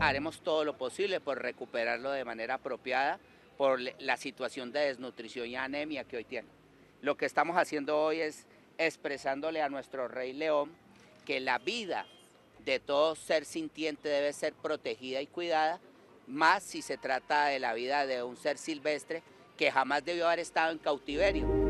Haremos todo lo posible por recuperarlo de manera apropiada por la situación de desnutrición y anemia que hoy tiene. Lo que estamos haciendo hoy es expresándole a nuestro Rey León que la vida de todo ser sintiente debe ser protegida y cuidada, más si se trata de la vida de un ser silvestre que jamás debió haber estado en cautiverio.